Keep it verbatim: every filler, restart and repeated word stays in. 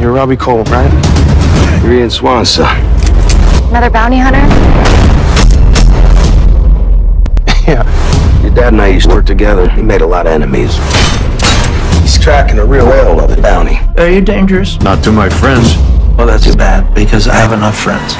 You're Robbie Cole, right? You're Ian Swan, son. Another bounty hunter? Yeah. Your dad and I used to work together. He made a lot of enemies. He's tracking a real whale of a bounty. Are you dangerous? Not to my friends. Well, that's too bad, because I have enough friends.